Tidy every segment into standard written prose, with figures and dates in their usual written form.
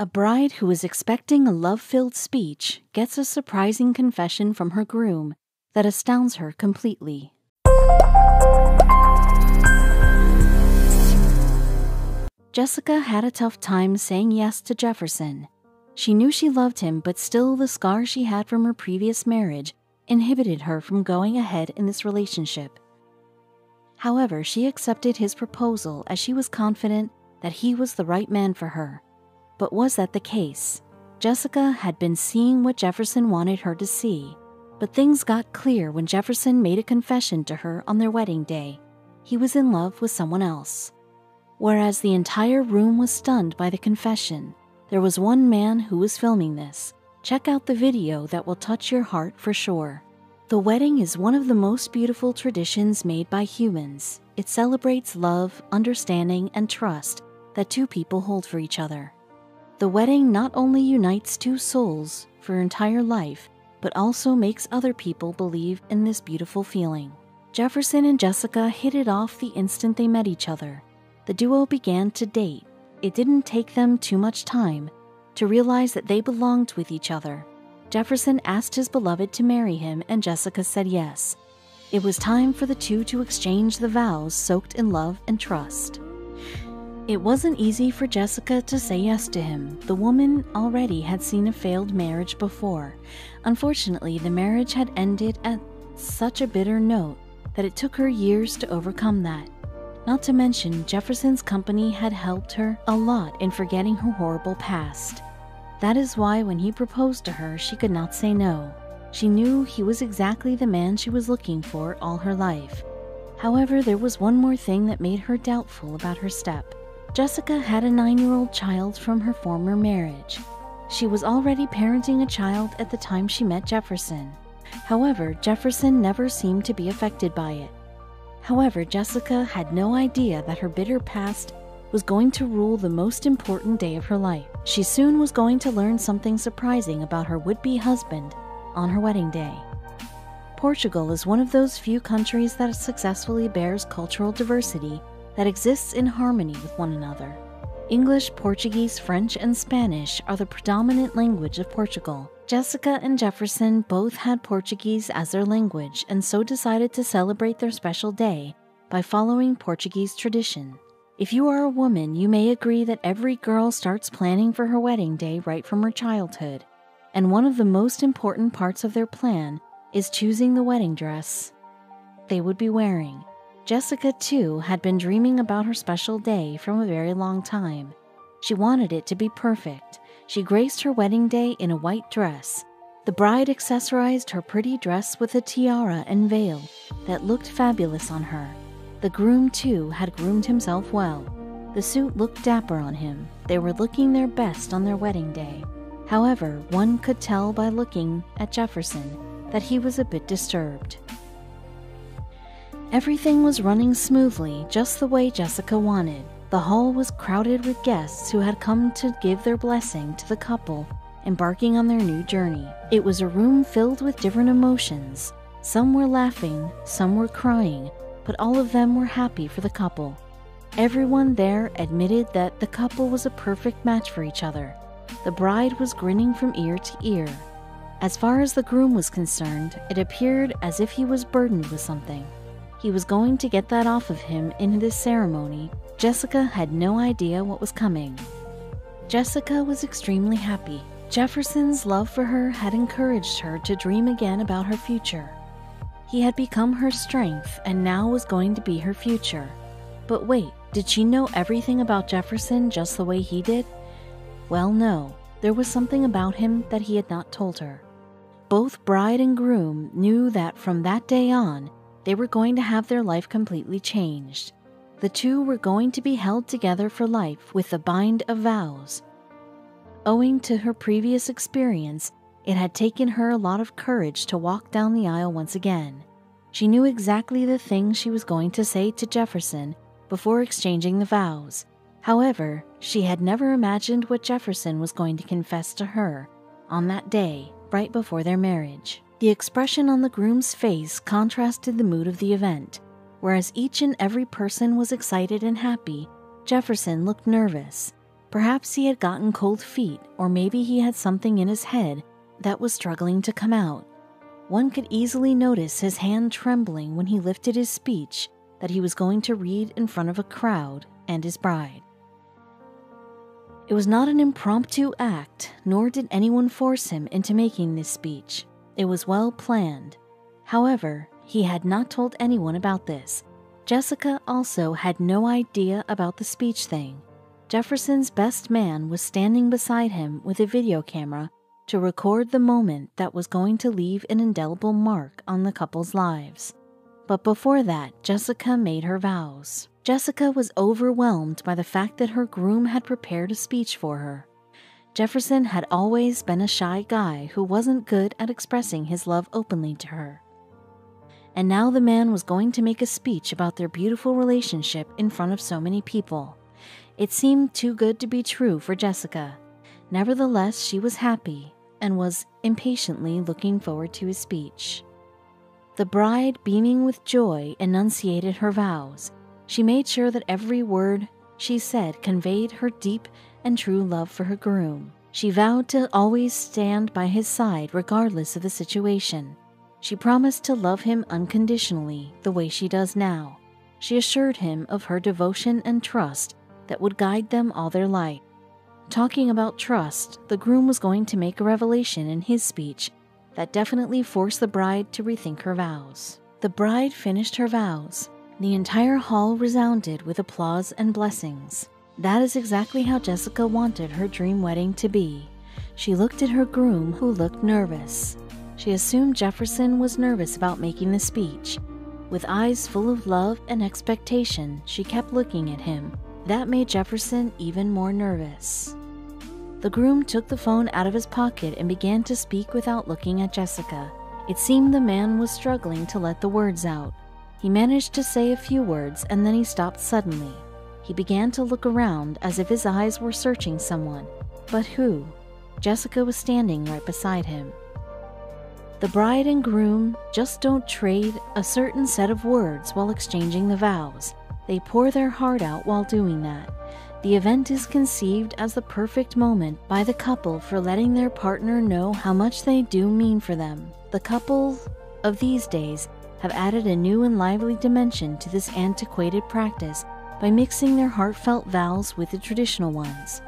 A bride who is expecting a love-filled speech gets a surprising confession from her groom that astounds her completely. Jessica had a tough time saying yes to Jefferson. She knew she loved him, but still the scar she had from her previous marriage inhibited her from going ahead in this relationship. However, she accepted his proposal as she was confident that he was the right man for her. But was that the case? Jessica had been seeing what Jefferson wanted her to see, but things got clear when Jefferson made a confession to her on their wedding day. He was in love with someone else. Whereas the entire room was stunned by the confession, there was one man who was filming this. Check out the video that will touch your heart for sure. The wedding is one of the most beautiful traditions made by humans. It celebrates love, understanding, and trust that two people hold for each other. The wedding not only unites two souls for entire life, but also makes other people believe in this beautiful feeling. Jefferson and Jessica hit it off the instant they met each other. The duo began to date. It didn't take them too much time to realize that they belonged with each other. Jefferson asked his beloved to marry him, and Jessica said yes. It was time for the two to exchange the vows soaked in love and trust. It wasn't easy for Jessica to say yes to him. The woman already had seen a failed marriage before. Unfortunately, the marriage had ended at such a bitter note that it took her years to overcome that. Not to mention, Jefferson's company had helped her a lot in forgetting her horrible past. That is why when he proposed to her, she could not say no. She knew he was exactly the man she was looking for all her life. However, there was one more thing that made her doubtful about her step. Jessica had a 9-year-old child from her former marriage. She was already parenting a child at the time she met Jefferson. However, Jefferson never seemed to be affected by it. However, Jessica had no idea that her bitter past was going to rule the most important day of her life. She soon was going to learn something surprising about her would-be husband on her wedding day. Portugal is one of those few countries that successfully bears cultural diversity that exists in harmony with one another. English, Portuguese, French, and Spanish are the predominant language of Portugal. Jessica and Jefferson both had Portuguese as their language and so decided to celebrate their special day by following Portuguese tradition. If you are a woman, you may agree that every girl starts planning for her wedding day right from her childhood, and one of the most important parts of their plan is choosing the wedding dress they would be wearing. Jessica, too, had been dreaming about her special day from a very long time. She wanted it to be perfect. She graced her wedding day in a white dress. The bride accessorized her pretty dress with a tiara and veil that looked fabulous on her. The groom, too, had groomed himself well. The suit looked dapper on him. They were looking their best on their wedding day. However, one could tell by looking at Jefferson that he was a bit disturbed. Everything was running smoothly, just the way Jessica wanted. The hall was crowded with guests who had come to give their blessing to the couple embarking on their new journey. It was a room filled with different emotions. Some were laughing, some were crying, but all of them were happy for the couple. Everyone there admitted that the couple was a perfect match for each other. The bride was grinning from ear to ear. As far as the groom was concerned, it appeared as if he was burdened with something. He was going to get that off of him in this ceremony. Jessica had no idea what was coming. Jessica was extremely happy. Jefferson's love for her had encouraged her to dream again about her future. He had become her strength and now was going to be her future. But wait, did she know everything about Jefferson just the way he did? Well, no. There was something about him that he had not told her. Both bride and groom knew that from that day on, they were going to have their life completely changed. The two were going to be held together for life with the bind of vows. Owing to her previous experience, it had taken her a lot of courage to walk down the aisle once again. She knew exactly the thing she was going to say to Jefferson before exchanging the vows. However, she had never imagined what Jefferson was going to confess to her on that day, right before their marriage. The expression on the groom's face contrasted the mood of the event. Whereas each and every person was excited and happy, Jefferson looked nervous. Perhaps he had gotten cold feet, or maybe he had something in his head that was struggling to come out. One could easily notice his hand trembling when he lifted his speech that he was going to read in front of a crowd and his bride. It was not an impromptu act, nor did anyone force him into making this speech. It was well planned. However, he had not told anyone about this. Jessica also had no idea about the speech thing. Jefferson's best man was standing beside him with a video camera to record the moment that was going to leave an indelible mark on the couple's lives. But before that, Jessica made her vows. Jessica was overwhelmed by the fact that her groom had prepared a speech for her. Jefferson had always been a shy guy who wasn't good at expressing his love openly to her. And now the man was going to make a speech about their beautiful relationship in front of so many people. It seemed too good to be true for Jessica. Nevertheless, she was happy and was impatiently looking forward to his speech. The bride, beaming with joy, enunciated her vows. She made sure that every word she said conveyed her deep and true love for her groom. She vowed to always stand by his side regardless of the situation. She promised to love him unconditionally, the way she does now. She assured him of her devotion and trust that would guide them all their life. Talking about trust, the groom was going to make a revelation in his speech that definitely forced the bride to rethink her vows. The bride finished her vows. The entire hall resounded with applause and blessings. That is exactly how Jessica wanted her dream wedding to be. She looked at her groom, who looked nervous. She assumed Jefferson was nervous about making the speech. With eyes full of love and expectation, she kept looking at him. That made Jefferson even more nervous. The groom took the phone out of his pocket and began to speak without looking at Jessica. It seemed the man was struggling to let the words out. He managed to say a few words and then he stopped suddenly. He began to look around as if his eyes were searching someone. But who? Jessica was standing right beside him. The bride and groom just don't trade a certain set of words while exchanging the vows. They pour their heart out while doing that. The event is conceived as the perfect moment by the couple for letting their partner know how much they do mean for them. The couples of these days have added a new and lively dimension to this antiquated practice by mixing their heartfelt vows with the traditional ones.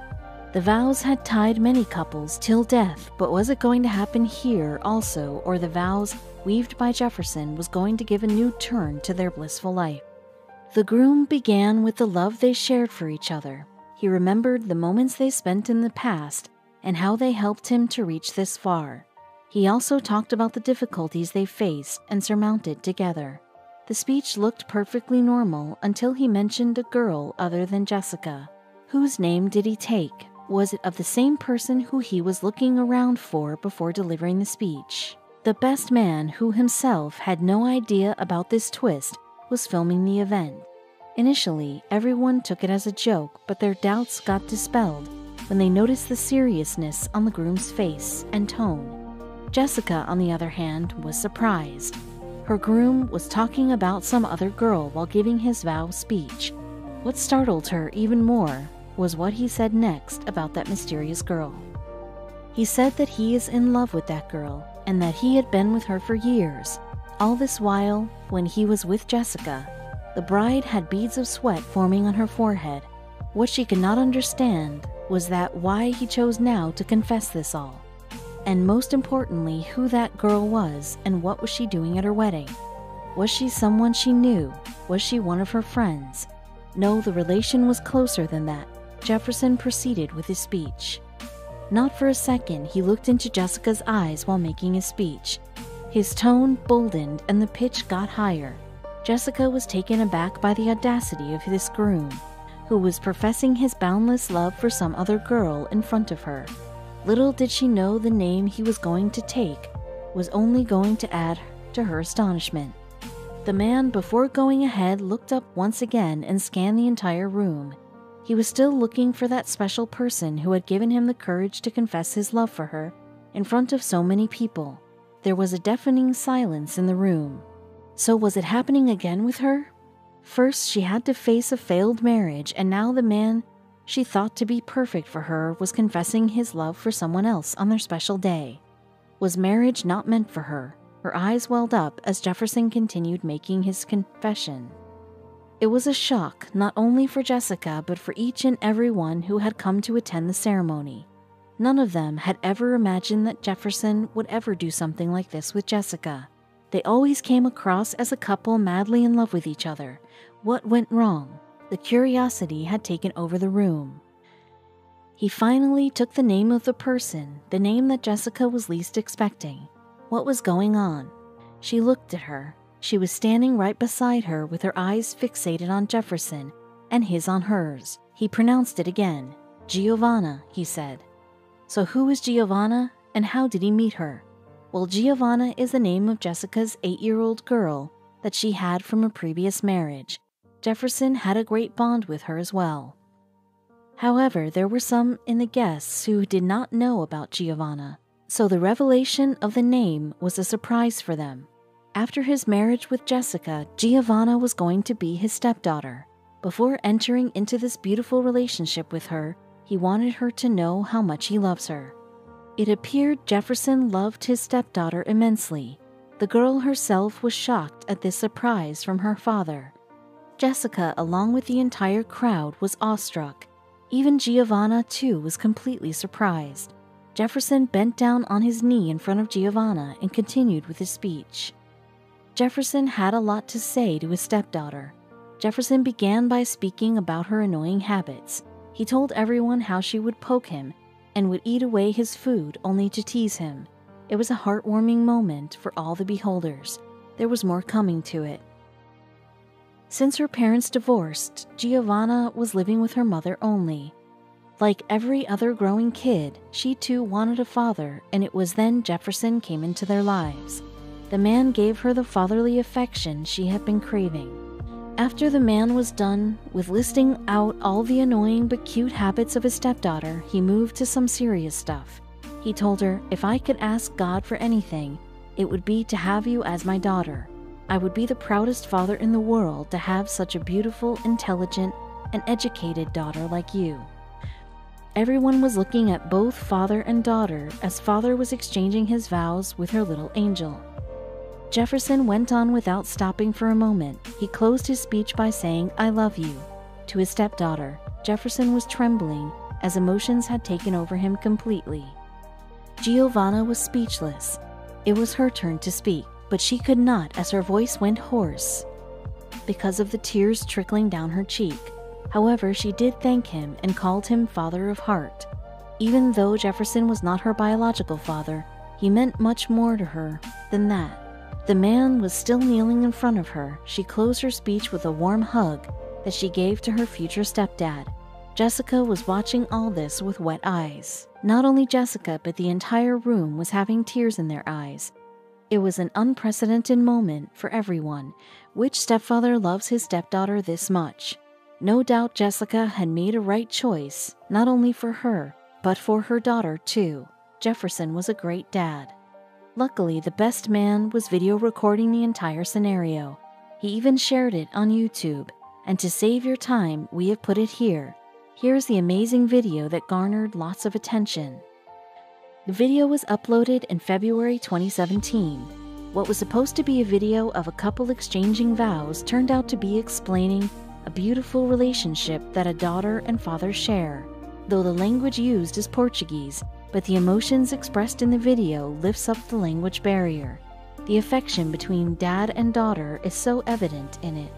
The vows had tied many couples till death, but was it going to happen here also, or the vows weaved by Jefferson was going to give a new turn to their blissful life? The groom began with the love they shared for each other. He remembered the moments they spent in the past and how they helped him to reach this far. He also talked about the difficulties they faced and surmounted together. The speech looked perfectly normal until he mentioned a girl other than Jessica. Whose name did he take? Was it of the same person who he was looking around for before delivering the speech? The best man, who himself had no idea about this twist, was filming the event. Initially, everyone took it as a joke, but their doubts got dispelled when they noticed the seriousness on the groom's face and tone. Jessica, on the other hand, was surprised. Her groom was talking about some other girl while giving his vow speech. What startled her even more was what he said next about that mysterious girl. He said that he is in love with that girl and that he had been with her for years. All this while, when he was with Jessica, the bride had beads of sweat forming on her forehead. What she could not understand was that why he chose now to confess this all. And most importantly, who that girl was and what was she doing at her wedding? Was she someone she knew? Was she one of her friends? No, the relation was closer than that. Jefferson proceeded with his speech. Not for a second, he looked into Jessica's eyes while making his speech. His tone boldened and the pitch got higher. Jessica was taken aback by the audacity of this groom, who was professing his boundless love for some other girl in front of her. Little did she know the name he was going to take was only going to add to her astonishment. The man, before going ahead, looked up once again and scanned the entire room. He was still looking for that special person who had given him the courage to confess his love for her in front of so many people. There was a deafening silence in the room. So was it happening again with her? First, she had to face a failed marriage, and now the man she thought to be perfect for her was confessing his love for someone else on their special day. Was marriage not meant for her? Her eyes welled up as Jefferson continued making his confession. It was a shock not only for Jessica but for each and every one who had come to attend the ceremony. None of them had ever imagined that Jefferson would ever do something like this with Jessica. They always came across as a couple madly in love with each other. What went wrong? The curiosity had taken over the room. He finally took the name of the person, the name that Jessica was least expecting. What was going on? She looked at her. She was standing right beside her with her eyes fixated on Jefferson and his on hers. He pronounced it again. Giovanna, he said. So who is Giovanna and how did he meet her? Well, Giovanna is the name of Jessica's 8-year-old girl that she had from a previous marriage. Jefferson had a great bond with her as well. However, there were some in the guests who did not know about Giovanna. So the revelation of the name was a surprise for them. After his marriage with Jessica, Giovanna was going to be his stepdaughter. Before entering into this beautiful relationship with her, he wanted her to know how much he loves her. It appeared Jefferson loved his stepdaughter immensely. The girl herself was shocked at this surprise from her father. Jessica, along with the entire crowd, was awestruck. Even Giovanna, too, was completely surprised. Jefferson bent down on his knee in front of Giovanna and continued with his speech. Jefferson had a lot to say to his stepdaughter. Jefferson began by speaking about her annoying habits. He told everyone how she would poke him and would eat away his food only to tease him. It was a heartwarming moment for all the beholders. There was more coming to it. Since her parents divorced, Giovanna was living with her mother only. Like every other growing kid, she too wanted a father, and it was then Jefferson came into their lives. The man gave her the fatherly affection she had been craving. After the man was done with listing out all the annoying but cute habits of his stepdaughter, he moved to some serious stuff. He told her, "If I could ask God for anything, it would be to have you as my daughter. I would be the proudest father in the world to have such a beautiful, intelligent, and educated daughter like you." Everyone was looking at both father and daughter as father was exchanging his vows with her little angel. Jefferson went on without stopping for a moment. He closed his speech by saying, "I love you," to his stepdaughter. Jefferson was trembling as emotions had taken over him completely. Giovanna was speechless. It was her turn to speak, but she could not as her voice went hoarse because of the tears trickling down her cheek. However, she did thank him and called him Father of Heart. Even though Jefferson was not her biological father, he meant much more to her than that. The man was still kneeling in front of her. She closed her speech with a warm hug that she gave to her future stepdad. Jessica was watching all this with wet eyes. Not only Jessica, but the entire room was having tears in their eyes. It was an unprecedented moment for everyone. Which stepfather loves his stepdaughter this much? No doubt Jessica had made a right choice, not only for her, but for her daughter too. Jefferson was a great dad. Luckily, the best man was video recording the entire scenario. He even shared it on YouTube. And to save your time, we have put it here. Here's the amazing video that garnered lots of attention. The video was uploaded in February 2017. What was supposed to be a video of a couple exchanging vows turned out to be explaining a beautiful relationship that a daughter and father share. Though the language used is Portuguese, but the emotions expressed in the video lifts up the language barrier. The affection between dad and daughter is so evident in it.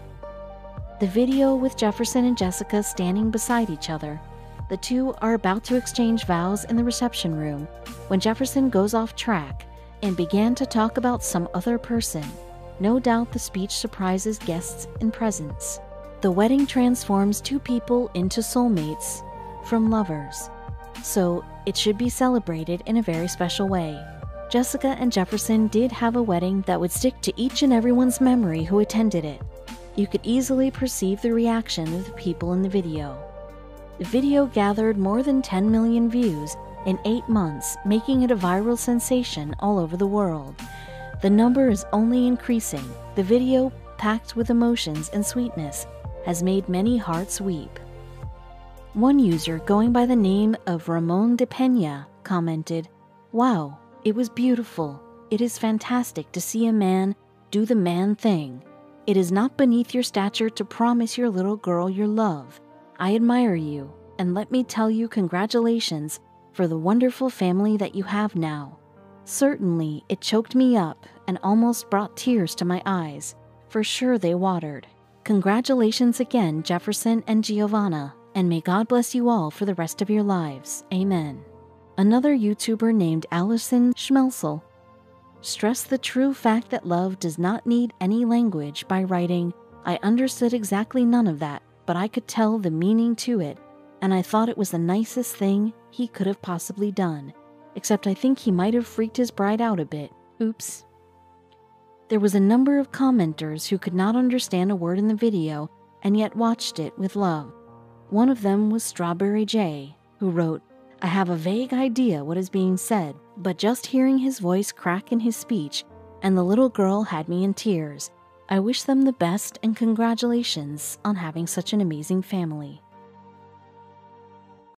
The video with Jefferson and Jessica standing beside each other. The two are about to exchange vows in the reception room when Jefferson goes off track and began to talk about some other person. No doubt the speech surprises guests in presence. The wedding transforms two people into soulmates from lovers, so it should be celebrated in a very special way. Jessica and Jefferson did have a wedding that would stick to each and everyone's memory who attended it. You could easily perceive the reaction of the people in the video. The video gathered more than 10 million views in 8 months, making it a viral sensation all over the world. The number is only increasing. The video, packed with emotions and sweetness, has made many hearts weep. One user going by the name of Ramon de Peña commented, "Wow, it was beautiful. It is fantastic to see a man do the man thing. It is not beneath your stature to promise your little girl your love. I admire you, and let me tell you congratulations for the wonderful family that you have now. Certainly, it choked me up and almost brought tears to my eyes. For sure they watered. Congratulations again, Jefferson and Giovanna, and may God bless you all for the rest of your lives. Amen." Another YouTuber named Allison Schmelzel stressed the true fact that love does not need any language by writing, "I understood exactly none of that, but I could tell the meaning to it, and I thought it was the nicest thing he could have possibly done, except I think he might have freaked his bride out a bit. Oops." There was a number of commenters who could not understand a word in the video and yet watched it with love. One of them was Strawberry Jay, who wrote, "I have a vague idea what is being said, but just hearing his voice crack in his speech and the little girl had me in tears. I wish them the best and congratulations on having such an amazing family."